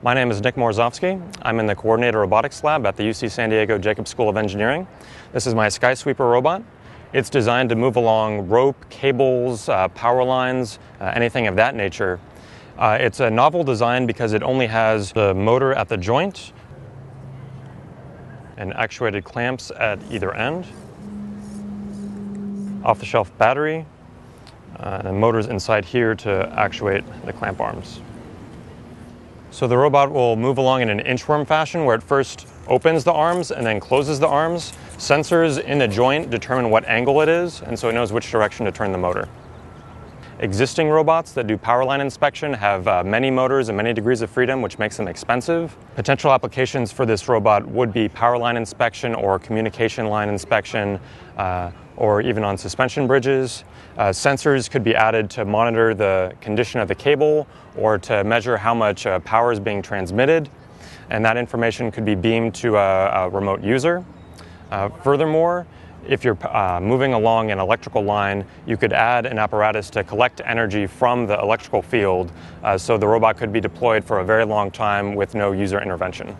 My name is Nick Morozovsky. I'm in the Coordinator Robotics Lab at the UC San Diego Jacobs School of Engineering. This is my SkySweeper robot. It's designed to move along rope, cables, power lines, anything of that nature. It's a novel design because it only has the motor at the joint and actuated clamps at either end, off-the-shelf battery, and the motor's inside here to actuate the clamp arms. So the robot will move along in an inchworm fashion where it first opens the arms and then closes the arms. Sensors in the joint determine what angle it is, and so it knows which direction to turn the motor. Existing robots that do power line inspection have many motors and many degrees of freedom, which makes them expensive. Potential applications for this robot would be power line inspection or communication line inspection, or even on suspension bridges. Sensors could be added to monitor the condition of the cable or to measure how much power is being transmitted, and that information could be beamed to a remote user. Furthermore, if you're moving along an electrical line, you could add an apparatus to collect energy from the electrical field, so the robot could be deployed for a very long time with no user intervention.